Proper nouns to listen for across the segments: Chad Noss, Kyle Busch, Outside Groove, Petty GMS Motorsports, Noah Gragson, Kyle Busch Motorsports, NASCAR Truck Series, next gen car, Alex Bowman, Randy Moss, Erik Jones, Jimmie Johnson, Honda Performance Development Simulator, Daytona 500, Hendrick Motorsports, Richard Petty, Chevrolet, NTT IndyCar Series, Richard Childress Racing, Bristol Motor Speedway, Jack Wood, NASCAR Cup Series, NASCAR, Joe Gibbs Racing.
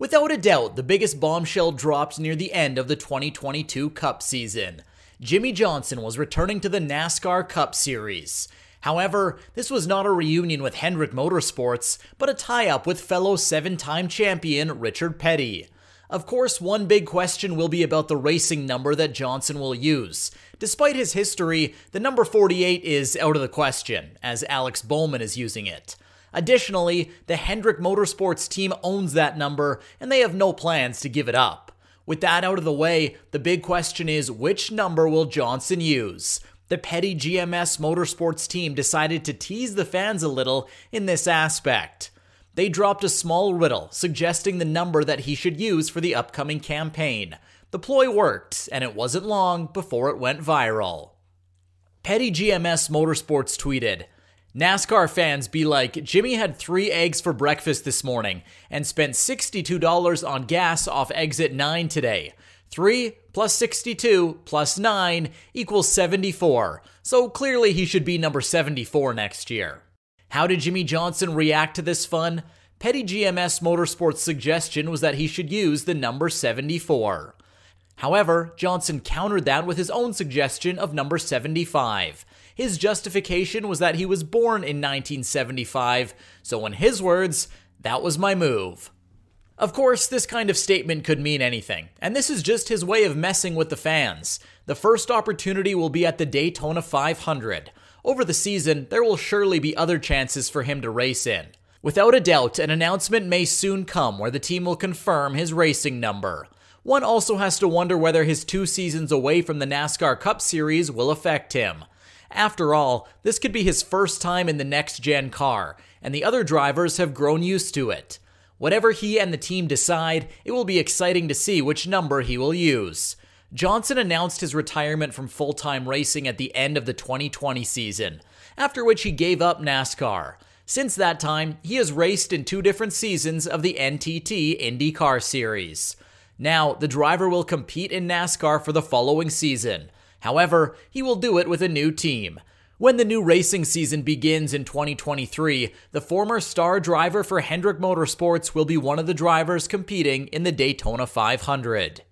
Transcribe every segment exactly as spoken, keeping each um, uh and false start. Without a doubt, the biggest bombshell dropped near the end of the twenty twenty-two Cup season. Jimmie Johnson was returning to the NASCAR Cup Series. However, this was not a reunion with Hendrick Motorsports, but a tie-up with fellow seven-time champion Richard Petty. Of course, one big question will be about the racing number that Johnson will use. Despite his history, the number forty-eight is out of the question, as Alex Bowman is using it. Additionally, the Hendrick Motorsports team owns that number, and they have no plans to give it up. With that out of the way, the big question is which number will Johnson use? The Petty G M S Motorsports team decided to tease the fans a little in this aspect. They dropped a small riddle suggesting the number that he should use for the upcoming campaign. The ploy worked, and it wasn't long before it went viral. Petty G M S Motorsports tweeted, "NASCAR fans be like, Jimmie had three eggs for breakfast this morning and spent sixty-two dollars on gas off exit nine today. three plus sixty-two plus nine equals seventy-four, so clearly he should be number seventy-four next year." How did Jimmie Johnson react to this fun? Petty G M S Motorsports' suggestion was that he should use the number seventy-four. However, Johnson countered that with his own suggestion of number seventy-five. His justification was that he was born in nineteen seventy-five, so in his words, "That was my move." Of course, this kind of statement could mean anything, and this is just his way of messing with the fans. The first opportunity will be at the Daytona five hundred. Over the season, there will surely be other chances for him to race in. Without a doubt, an announcement may soon come where the team will confirm his racing number. One also has to wonder whether his two seasons away from the NASCAR Cup Series will affect him. After all, this could be his first time in the next-gen car, and the other drivers have grown used to it. Whatever he and the team decide, it will be exciting to see which number he will use. Johnson announced his retirement from full-time racing at the end of the twenty twenty season, after which he gave up NASCAR. Since that time, he has raced in two different seasons of the N T T IndyCar Series. Now, the driver will compete in NASCAR for the following season. However, he will do it with a new team. When the new racing season begins in twenty twenty-three, the former star driver for Hendrick Motorsports will be one of the drivers competing in the Daytona five hundred.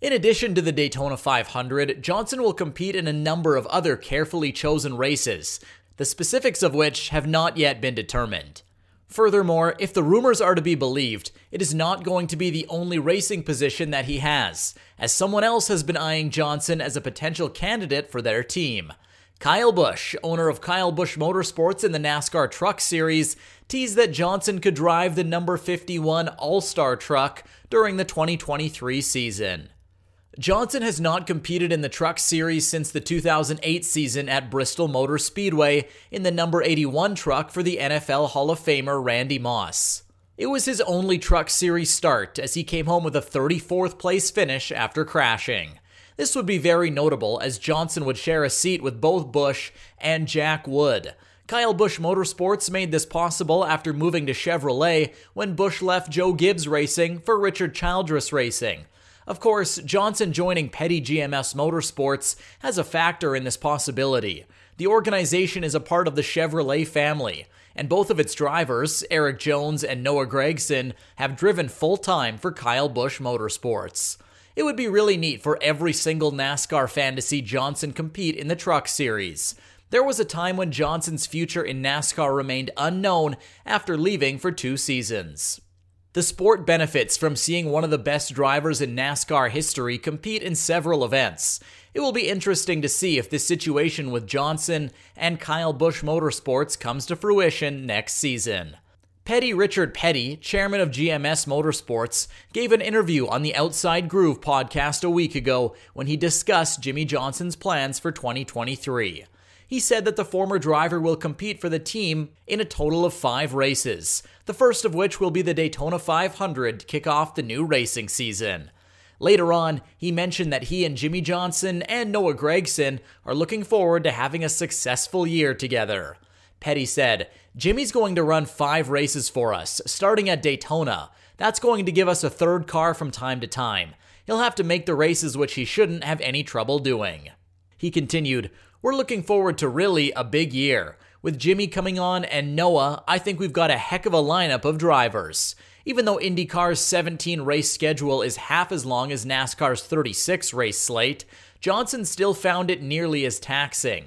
In addition to the Daytona five hundred, Johnson will compete in a number of other carefully chosen races, the specifics of which have not yet been determined. Furthermore, if the rumors are to be believed, it is not going to be the only racing position that he has, as someone else has been eyeing Johnson as a potential candidate for their team. Kyle Busch, owner of Kyle Busch Motorsports in the NASCAR Truck Series, teased that Johnson could drive the number fifty-one All-Star truck during the twenty twenty-three season. Johnson has not competed in the Truck Series since the two thousand eight season at Bristol Motor Speedway in the number eighty-one truck for the N F L Hall of Famer Randy Moss. It was his only Truck Series start, as he came home with a thirty-fourth place finish after crashing. This would be very notable, as Johnson would share a seat with both Busch and Jack Wood. Kyle Busch Motorsports made this possible after moving to Chevrolet when Busch left Joe Gibbs Racing for Richard Childress Racing. Of course, Johnson joining Petty G M S Motorsports has a factor in this possibility. The organization is a part of the Chevrolet family, and both of its drivers, Erik Jones and Noah Gragson, have driven full-time for Kyle Busch Motorsports. It would be really neat for every single NASCAR fan to see Johnson compete in the Truck Series. There was a time when Johnson's future in NASCAR remained unknown after leaving for two seasons. The sport benefits from seeing one of the best drivers in NASCAR history compete in several events. It will be interesting to see if this situation with Johnson and Kyle Busch Motorsports comes to fruition next season. Petty Richard Petty, chairman of G M S Motorsports, gave an interview on the Outside Groove podcast a week ago when he discussed Jimmie Johnson's plans for twenty twenty-three. He said that the former driver will compete for the team in a total of five races, the first of which will be the Daytona five hundred to kick off the new racing season. Later on, he mentioned that he and Jimmie Johnson and Noah Gragson are looking forward to having a successful year together. Petty said, "Jimmie's going to run five races for us, starting at Daytona. That's going to give us a third car from time to time. He'll have to make the races which he shouldn't have any trouble doing." He continued, "We're looking forward to really a big year. With Jimmie coming on and Noah, I think we've got a heck of a lineup of drivers. even though IndyCar's seventeen race schedule is half as long as NASCAR's thirty-six race slate, Johnson still found it nearly as taxing.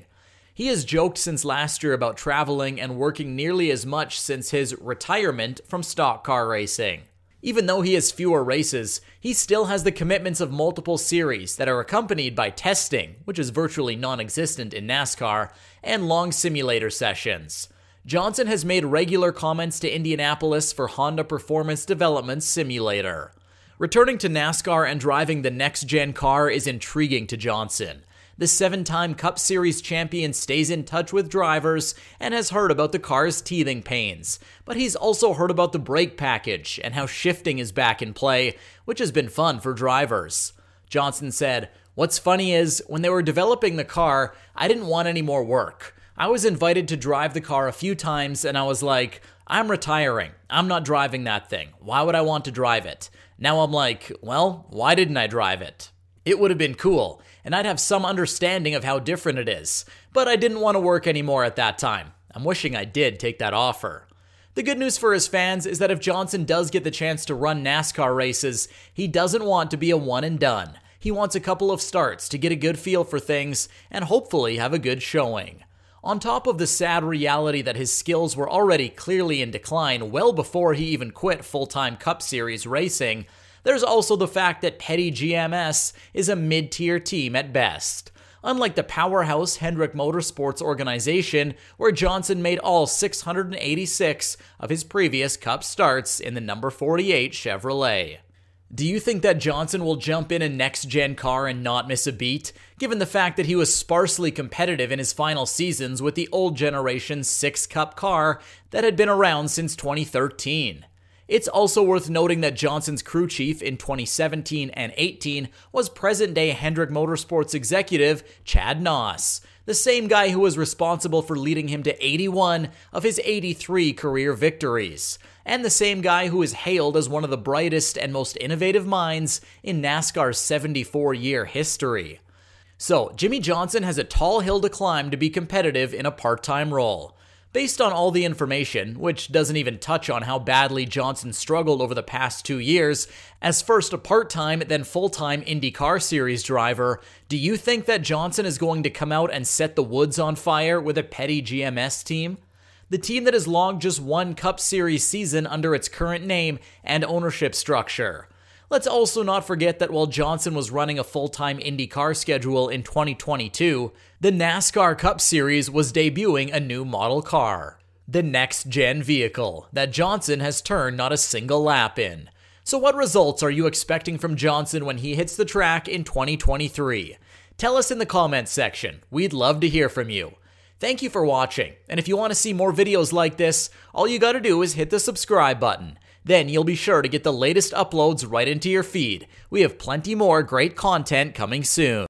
He has joked since last year about traveling and working nearly as much since his retirement from stock car racing. Even though he has fewer races, he still has the commitments of multiple series that are accompanied by testing, which is virtually non-existent in NASCAR, and long simulator sessions. Johnson has made regular comments to Indianapolis for Honda Performance Development Simulator. Returning to NASCAR and driving the next-gen car is intriguing to Johnson. The seven-time Cup Series champion stays in touch with drivers and has heard about the car's teething pains, but he's also heard about the brake package and how shifting is back in play, which has been fun for drivers. Johnson said, "What's funny is, when they were developing the car, I didn't want any more work. I was invited to drive the car a few times and I was like, I'm retiring. I'm not driving that thing. Why would I want to drive it? Now I'm like, well, why didn't I drive it? It would have been cool, and I'd have some understanding of how different it is, but I didn't want to work anymore at that time. I'm wishing I did take that offer." The good news for his fans is that if Johnson does get the chance to run NASCAR races, he doesn't want to be a one and done. He wants a couple of starts to get a good feel for things and hopefully have a good showing. On top of the sad reality that his skills were already clearly in decline well before he even quit full-time Cup Series racing, there's also the fact that Petty G M S is a mid-tier team at best. Unlike the powerhouse Hendrick Motorsports organization, where Johnson made all six hundred eighty-six of his previous Cup starts in the number forty-eight Chevrolet. Do you think that Johnson will jump in a next-gen car and not miss a beat, given the fact that he was sparsely competitive in his final seasons with the old generation six-cup car that had been around since twenty thirteen? It's also worth noting that Johnson's crew chief in twenty seventeen and eighteen was present-day Hendrick Motorsports executive Chad Noss, the same guy who was responsible for leading him to eighty-one of his eighty-three career victories, and the same guy who is hailed as one of the brightest and most innovative minds in NASCAR's seventy-four year history. So, Jimmie Johnson has a tall hill to climb to be competitive in a part-time role. Based on all the information, which doesn't even touch on how badly Johnson struggled over the past two years, as first a part-time, then full-time IndyCar Series driver, do you think that Johnson is going to come out and set the woods on fire with a Petty G M S team? The team that has logged just one Cup Series season under its current name and ownership structure. Let's also not forget that while Johnson was running a full-time IndyCar schedule in twenty twenty-two, the NASCAR Cup Series was debuting a new model car, the next-gen vehicle, that Johnson has turned not a single lap in. So what results are you expecting from Johnson when he hits the track in twenty twenty-three? Tell us in the comments section. We'd love to hear from you. Thank you for watching, and if you want to see more videos like this, all you gotta do is hit the subscribe button. Then you'll be sure to get the latest uploads right into your feed. We have plenty more great content coming soon.